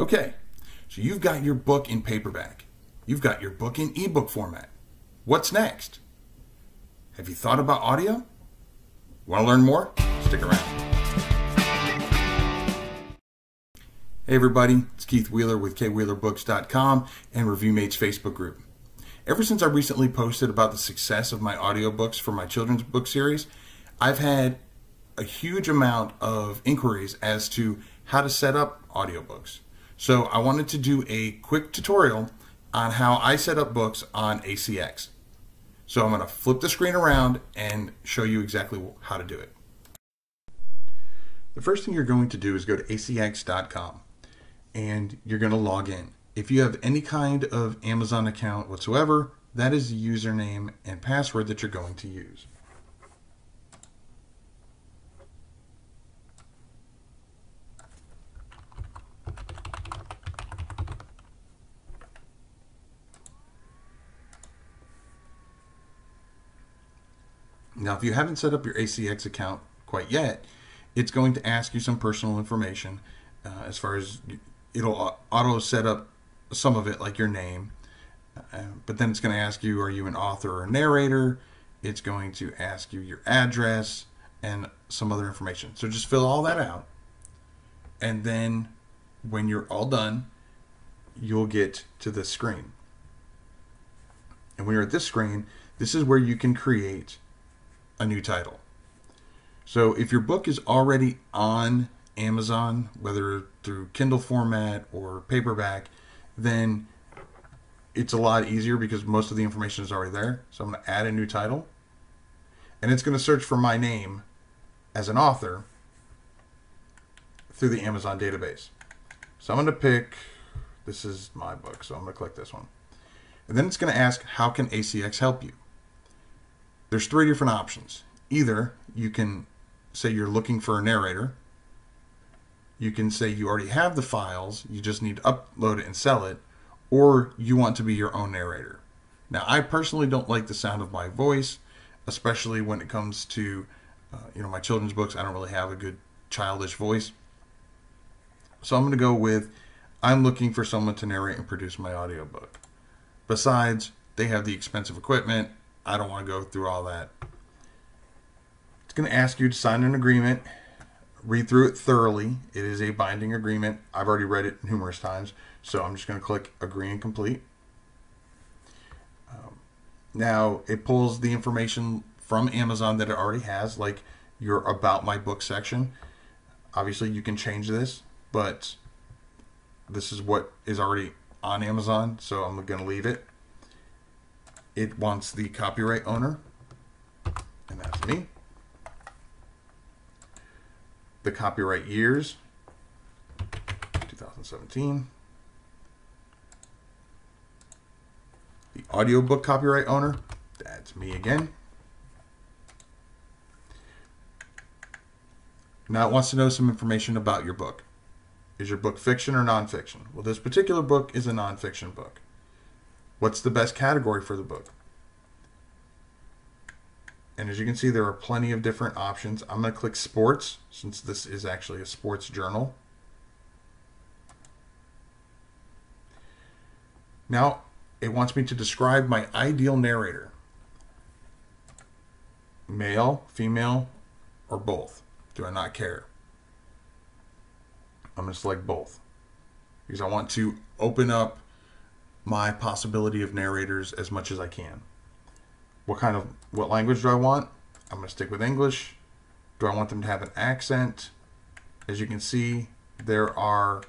Okay, so you've got your book in paperback. You've got your book in ebook format. What's next? Have you thought about audio? Want to learn more? Stick around. Hey everybody, it's Keith Wheeler with kwheelerbooks.com and ReviewMate's Facebook group. Ever since I recently posted about the success of my audiobooks for my children's book series, I've had a huge amount of inquiries as to how to set up audiobooks. So I wanted to do a quick tutorial on how I set up books on ACX. So I'm going to flip the screen around and show you exactly how to do it. The first thing you're going to do is go to acx.com and you're going to log in. If you have any kind of Amazon account whatsoever, that is the username and password that you're going to use. Now, if you haven't set up your ACX account quite yet, it's going to ask you some personal information as far as it'll auto set up some of it, like your name, but then it's going to ask you, are you an author or a narrator? It's going to ask you your address and some other information. So just fill all that out. And then when you're all done, you'll get to this screen. And when you're at this screen, this is where you can create a new title. So if your book is already on Amazon, whether through Kindle format or paperback, then it's a lot easier because most of the information is already there. So I'm going to add a new title, and it's going to search for my name as an author through the Amazon database. So I'm going to pick, this is my book, so I'm going to click this one. And then it's going to ask, how can ACX help you? There's three different options. Either you can say you're looking for a narrator, you can say you already have the files, you just need to upload it and sell it, or you want to be your own narrator. Now, I personally don't like the sound of my voice, especially when it comes to my children's books. I don't really have a good childish voice. So I'm going to go with, I'm looking for someone to narrate and produce my audiobook. Besides, they have the expensive equipment. I don't want to go through all that. It's going to ask you to sign an agreement. Read through it thoroughly. It is a binding agreement. I've already read it numerous times, so I'm just going to click Agree and Complete. Now, it pulls the information from Amazon that it already has, like your About My Book section. Obviously, you can change this, but this is what is already on Amazon, so I'm going to leave it. It wants the copyright owner, and that's me. The copyright years, 2017. The audiobook copyright owner, that's me again. Now it wants to know some information about your book. Is your book fiction or nonfiction? Well, this particular book is a nonfiction book. What's the best category for the book? And as you can see, there are plenty of different options. I'm going to click sports, since this is actually a sports journal. Now it wants me to describe my ideal narrator. Male, female, or both? Do I not care? I'm going to select both because I want to open up my possibility of narrators as much as I can. What language do I want? I'm going to stick with English. Do I want them to have an accent? As you can see, there are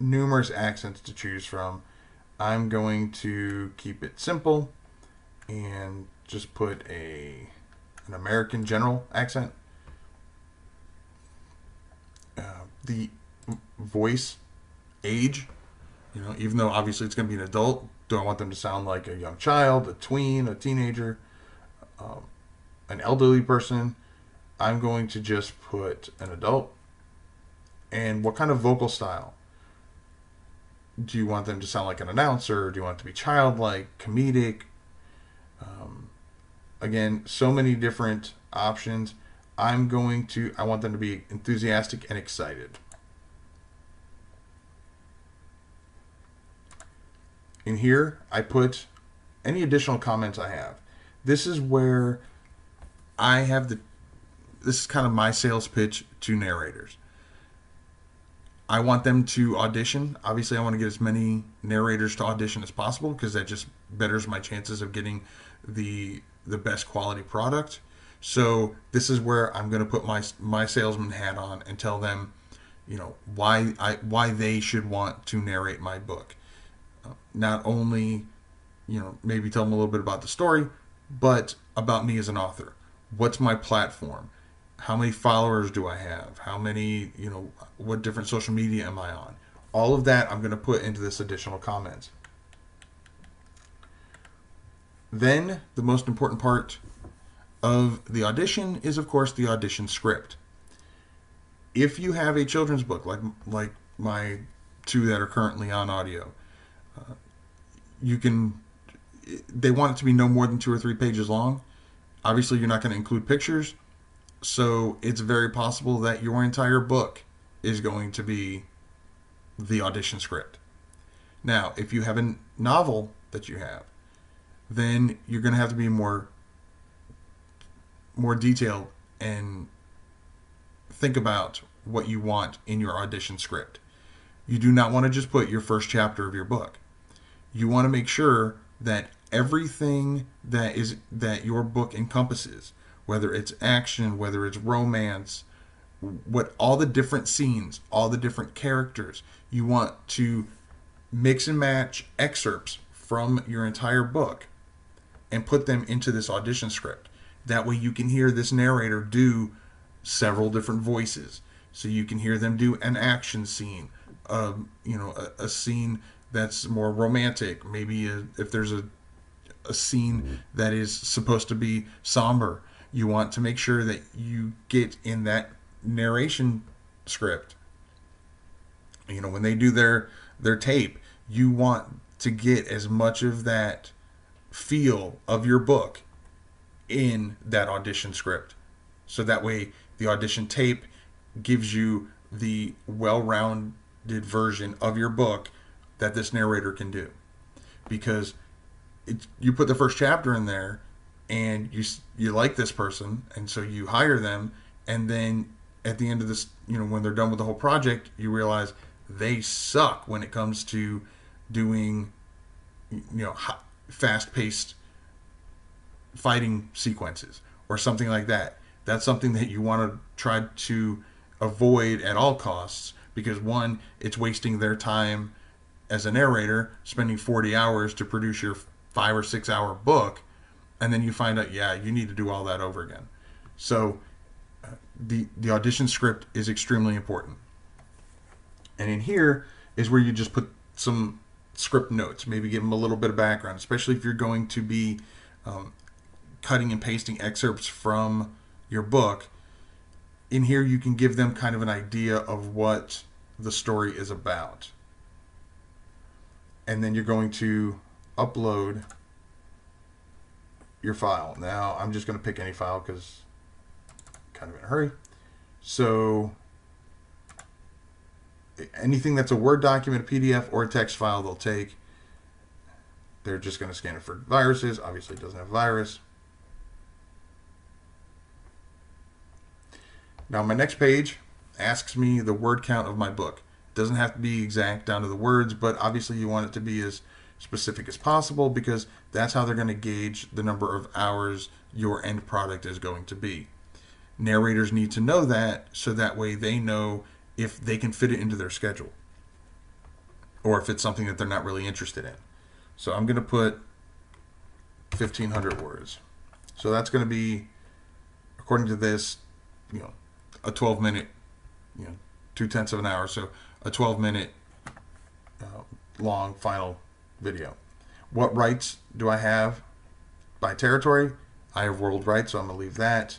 numerous accents to choose from. I'm going to keep it simple and just put an American general accent. The voice age, even though obviously it's going to be an adult, do I want them to sound like a young child, a tween, a teenager, an elderly person? I'm going to just put an adult. And what kind of vocal style? Do you want them to sound like an announcer? Do you want it to be childlike, comedic? Again, so many different options. I want them to be enthusiastic and excited. In here, I put any additional comments I have. This is where I have the, this is kind of my sales pitch to narrators. I want them to audition. Obviously, I want to get as many narrators to audition as possible because that just betters my chances of getting the best quality product. So this is where I'm going to put my salesman hat on and tell them, you know, why they should want to narrate my book. Not only, you know, maybe tell them a little bit about the story, but about me as an author. What's my platform? How many followers do I have? How many, you know, what different social media am I on? All of that I'm going to put into this additional comments. Then the most important part of the audition is, of course, the audition script. If you have a children's book, like my two that are currently on audio, you can, they want it to be no more than 2 or 3 pages long. Obviously, you're not going to include pictures. So it's very possible that your entire book is going to be the audition script. Now, if you have a novel that you have, then you're going to have to be more detailed and think about what you want in your audition script. You do not want to just put your first chapter of your book. You want to make sure that everything that your book encompasses, whether it's action, whether it's romance, what all the different scenes, all the different characters, you want to mix and match excerpts from your entire book and put them into this audition script. That way you can hear this narrator do several different voices. So you can hear them do an action scene, you know, a scene that's more romantic, maybe if there's a scene that is supposed to be somber. You want to make sure that you get in that narration script. You know, when they do their tape, you want to get as much of that feel of your book in that audition script. So that way the audition tape gives you the well-rounded version of your book that this narrator can do. Because you put the first chapter in there, and you like this person, and so you hire them, and then at the end of this, you know, when they're done with the whole project, you realize they suck when it comes to doing, you know, fast-paced fighting sequences or something like that. That's something that you want to try to avoid at all costs because, one, it's wasting their time as a narrator, spending 40 hours to produce your 5 or 6 hour book, and then you find out, yeah, you need to do all that over again. So the audition script is extremely important. And in here is where you just put some script notes, maybe give them a little bit of background, especially if you're going to be cutting and pasting excerpts from your book. In here, you can give them kind of an idea of what the story is about. And then you're going to upload your file. Now I'm just going to pick any file because I'm kind of in a hurry. So anything that's a Word document, a PDF, or a text file, they'll take. They're just going to scan it for viruses. Obviously it doesn't have a virus. Now my next page asks me the word count of my book. It doesn't have to be exact down to the words, but obviously you want it to be as specific as possible because that's how they're going to gauge the number of hours your end product is going to be. Narrators need to know that so that way they know if they can fit it into their schedule or if it's something that they're not really interested in. So I'm going to put 1,500 words. So that's going to be, according to this, you know, a 12-minute, you know, 0.2 hours, so a 12-minute long final video. What rights do I have by territory? I have world rights, so I'm going to leave that.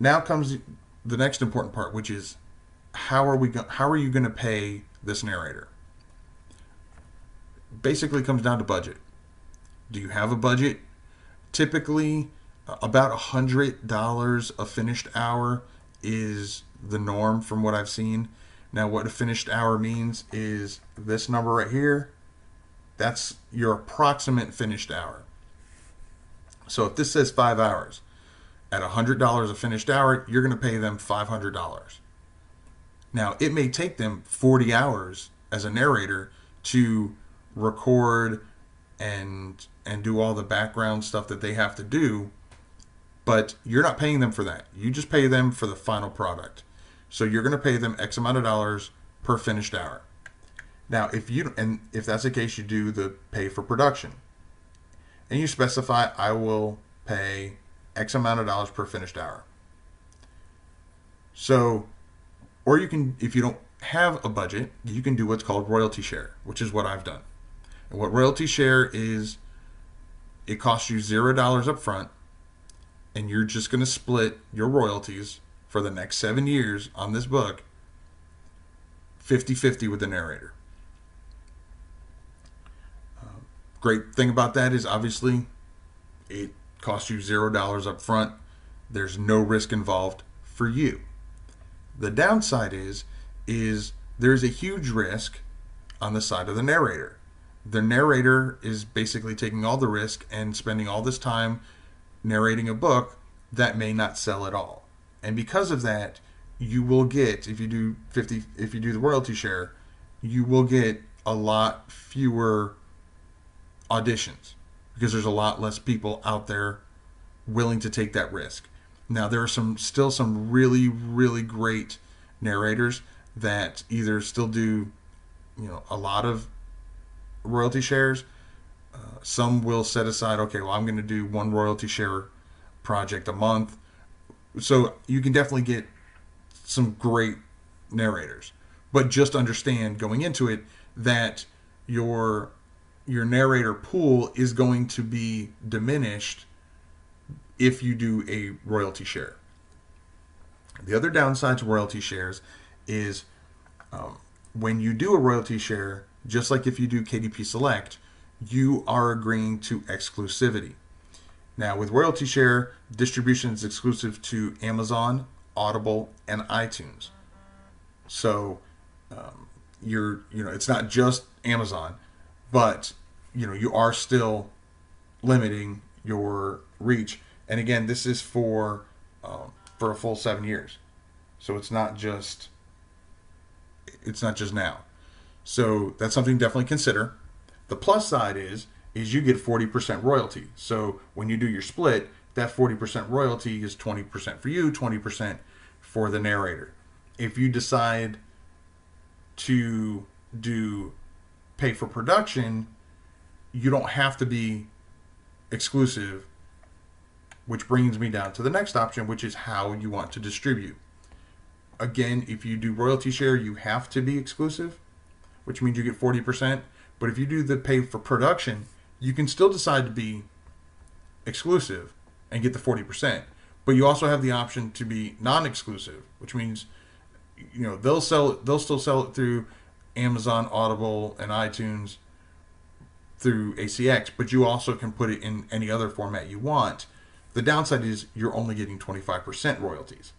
Now comes the next important part, which is how are you going to pay this narrator? Basically comes down to budget. Do you have a budget? Typically about $100 a finished hour is the norm from what I've seen. Now what a finished hour means is this number right here. That's your approximate finished hour. So if this says 5 hours, at $100 a finished hour, you're going to pay them $500. Now, it may take them 40 hours as a narrator to record and do all the background stuff that they have to do, but you're not paying them for that. You just pay them for the final product. So you're going to pay them X amount of dollars per finished hour. Now, if that's the case, you do the pay for production. And you specify, I will pay X amount of dollars per finished hour. So, or you can, if you don't have a budget, you can do what's called royalty share, which is what I've done. And what royalty share is, it costs you $0 up front, and you're just going to split your royalties for the next 7 years on this book 50-50 with the narrator. Great thing about that is obviously it costs you $0 up front. There's no risk involved for you. The downside is there's a huge risk on the side of the narrator. The narrator is basically taking all the risk and spending all this time narrating a book that may not sell at all. And because of that, you will get, if you do the royalty share, you will get a lot fewer auditions because there's a lot less people out there willing to take that risk. Now, there are still some really, really great narrators that either still do, a lot of royalty shares. Some will set aside, okay, well, I'm going to do one royalty share project a month. So you can definitely get some great narrators, but just understand going into it that your narrator pool is going to be diminished if you do a royalty share. The other downside to royalty shares is when you do a royalty share, just like if you do KDP Select, you are agreeing to exclusivity. Now, with royalty share, distribution is exclusive to Amazon, Audible, and iTunes. So, it's not just Amazon, but you are still limiting your reach. And again, this is for a full 7 years, so it's not just now. So that's something to definitely consider. The plus side is you get 40% royalty. So when you do your split, that 40% royalty is 20% for you, 20% for the narrator. If you decide to do pay for production, you don't have to be exclusive, which brings me down to the next option, which is how you want to distribute. Again, if you do royalty share, you have to be exclusive, which means you get 40%. But if you do the pay for production, you can still decide to be exclusive and get the 40%, but you also have the option to be non-exclusive, which means they'll still sell it through Amazon, Audible, and iTunes through ACX, but you also can put it in any other format you want. The downside is you're only getting 25% royalties.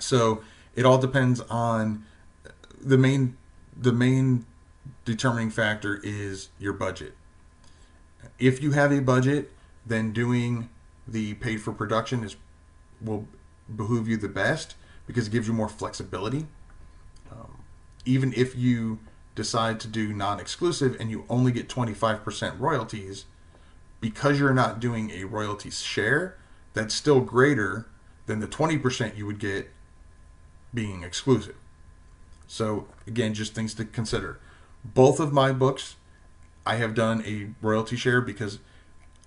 So it all depends on the main determining factor is your budget. If you have a budget, then doing the paid for production will behoove you the best because it gives you more flexibility. Even if you decide to do non-exclusive and you only get 25% royalties, because you're not doing a royalty share, that's still greater than the 20% you would get being exclusive. So again, just things to consider. Both of my books, I have done a royalty share because,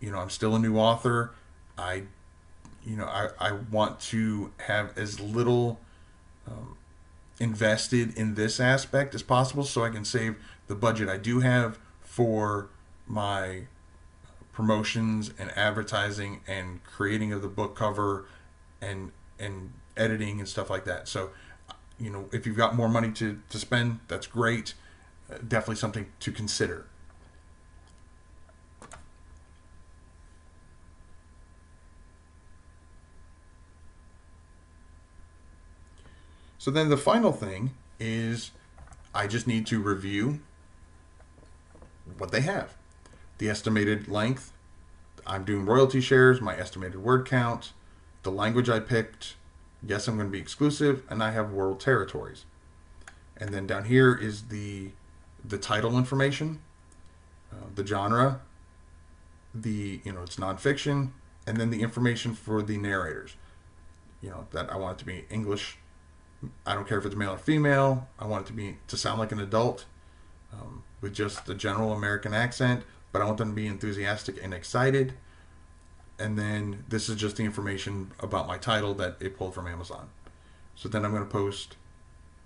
I'm still a new author. I want to have as little invested in this aspect as possible so I can save the budget I do have for my promotions and advertising and creating of the book cover and editing and stuff like that. So, if you've got more money to spend, that's great. Definitely something to consider. So then the final thing is I just need to review what they have, the estimated length. I'm doing royalty shares, my estimated word count, the language I picked. Yes, I'm going to be exclusive, and I have world territories. And then down here is the title information, the genre, it's nonfiction, and then the information for the narrators. You know, that I want it to be English. I don't care if it's male or female. I want it to sound like an adult with just a general American accent, but I want them to be enthusiastic and excited. And then this is just the information about my title that it pulled from Amazon. So then I'm going to post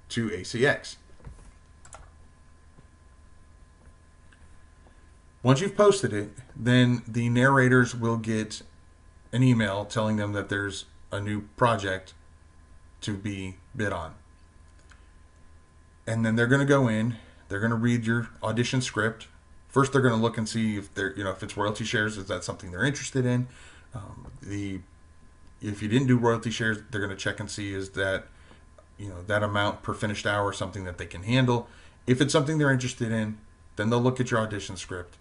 to ACX. Once you've posted it, then the narrators will get an email telling them that there's a new project to be bid on. And then they're going to go in, they're going to read your audition script. First, they're going to look and see if they're, if it's royalty shares, is that something they're interested in? If you didn't do royalty shares, they're going to check and see is that, that amount per finished hour something that they can handle. If it's something they're interested in, then they'll look at your audition script.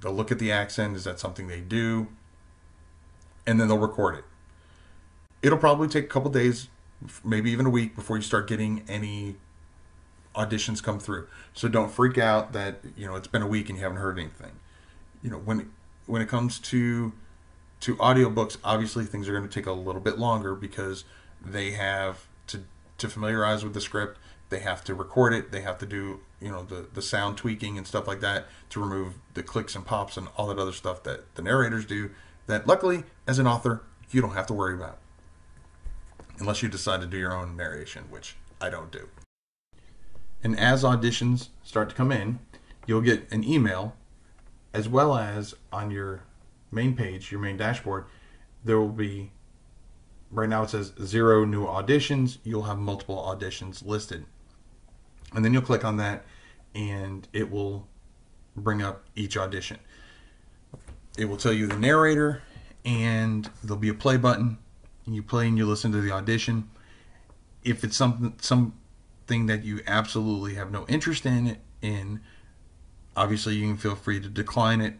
They'll look at the accent, is that something they do? And then they'll record it. It'll probably take a couple days, maybe even a week, before you start getting any auditions come through. So don't freak out that, it's been a week and you haven't heard anything. When it comes to audiobooks, obviously things are going to take a little bit longer because they have to familiarize with the script. They have to record it. They have to do, the sound tweaking and stuff like that to remove the clicks and pops and all that other stuff that the narrators do that luckily, as an author, you don't have to worry about. Unless you decide to do your own narration, which I don't do. And as auditions start to come in, you'll get an email, as well as on your main page, your main dashboard, there will be, right now it says 0 new auditions, you'll have multiple auditions listed. And then you'll click on that and it will bring up each audition. It will tell you the narrator and there'll be a play button. You play and you listen to the audition. If it's something that you absolutely have no interest in, obviously you can feel free to decline it.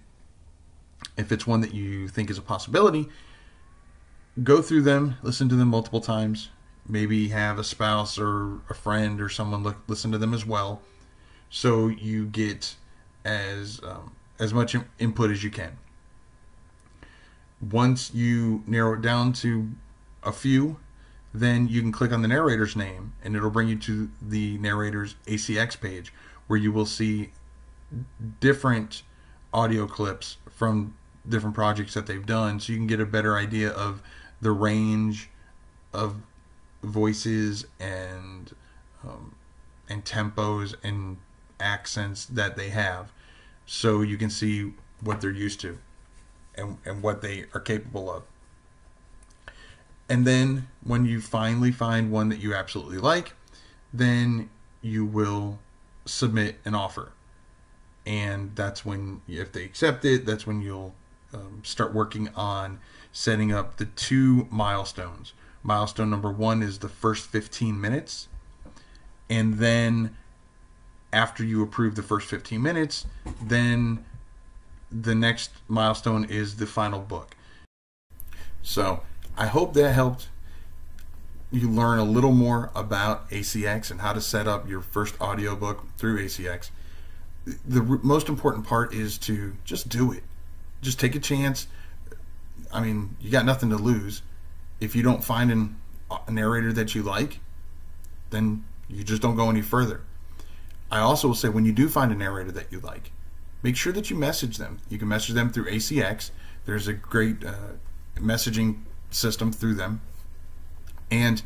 If it's one that you think is a possibility, go through them, listen to them multiple times. Maybe have a spouse or a friend or someone listen to them as well, so you get as much input as you can. Once you narrow it down to a few, then you can click on the narrator's name and it'll bring you to the narrator's ACX page, where you will see different audio clips from different projects that they've done, so you can get a better idea of the range of voices and tempos and accents that they have, so you can see what they're used to and what they are capable of. And then when you finally find one that you absolutely like, then you will submit an offer. And that's when, if they accept it, that's when you'll start working on setting up the 2 milestones. Milestone number 1 is the first 15 minutes. And then after you approve the first 15 minutes, then the next milestone is the final book. So I hope that helped you learn a little more about ACX and how to set up your first audiobook through ACX. The most important part is to just do it. Just take a chance. I mean, you got nothing to lose. If you don't find a narrator that you like, then you just don't go any further. I also will say, when you do find a narrator that you like, make sure that you message them. You can message them through ACX. There's a great messaging system through them, and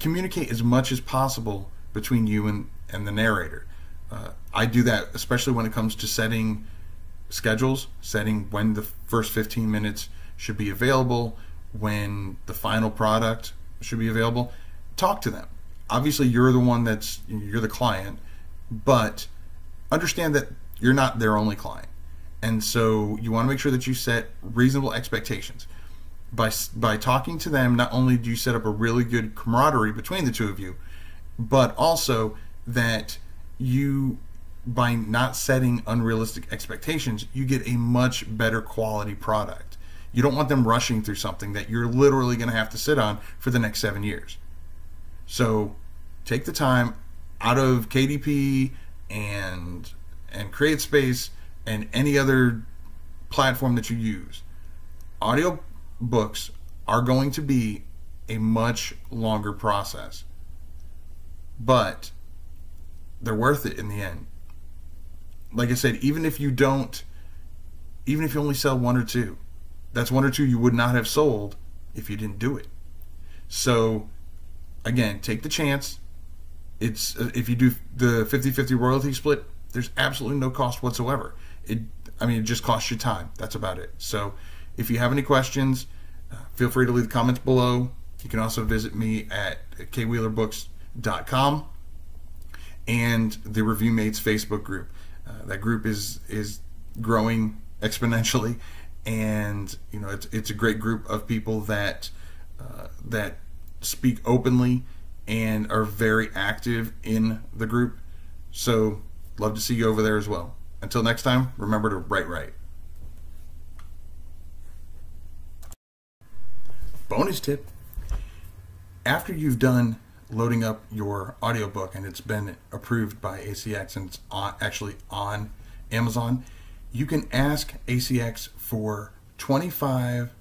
communicate as much as possible between you and the narrator. I do that especially when it comes to setting schedules, setting when the first 15 minutes should be available, when the final product should be available. Talk to them. Obviously you're the client, but understand that you're not their only client, and so you want to make sure that you set reasonable expectations. By talking to them, not only do you set up a really good camaraderie between the two of you, but also that you by not setting unrealistic expectations, you get a much better quality product. You don't want them rushing through something that you're literally going to have to sit on for the next 7 years. So take the time out of KDP and CreateSpace and any other platform that you use. Audiobooks are going to be a much longer process, but they're worth it in the end. Like I said, even if you only sell one or two, that's one or two you would not have sold if you didn't do it. So again, take the chance. It's if you do the 50-50 royalty split, there's absolutely no cost whatsoever. It just costs you time. That's about it. So if you have any questions, feel free to leave the comments below. You can also visit me at kwheelerbooks.com and the ReviewMates Facebook group. That group is growing exponentially, and you know it's a great group of people that that speak openly and are very active in the group. So love to see you over there as well. Until next time, remember to write right. Bonus tip. After you've done loading up your audiobook and it's been approved by ACX and it's actually on Amazon, you can ask ACX for 25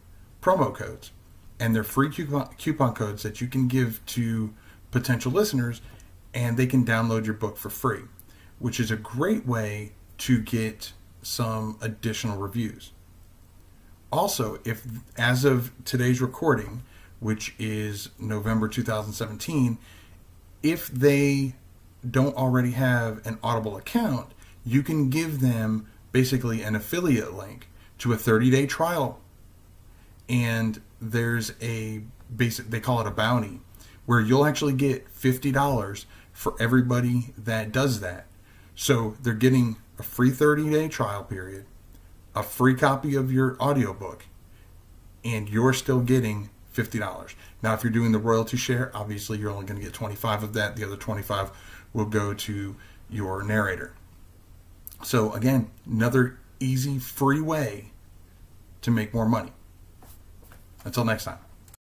promo codes, and they're free coupon codes that you can give to potential listeners, and they can download your book for free, which is a great way to get some additional reviews. Also, if as of today's recording, which is November 2017, if they don't already have an Audible account, you can give them basically an affiliate link to a 30-day trial. And there's a basic, they call it a bounty, where you'll actually get $50 for everybody that does that. So they're getting a free 30-day trial period, a free copy of your audiobook, and you're still getting $50. Now, if you're doing the royalty share, obviously you're only going to get 25 of that. The other 25 will go to your narrator. So again, another easy, free way to make more money. Until next time.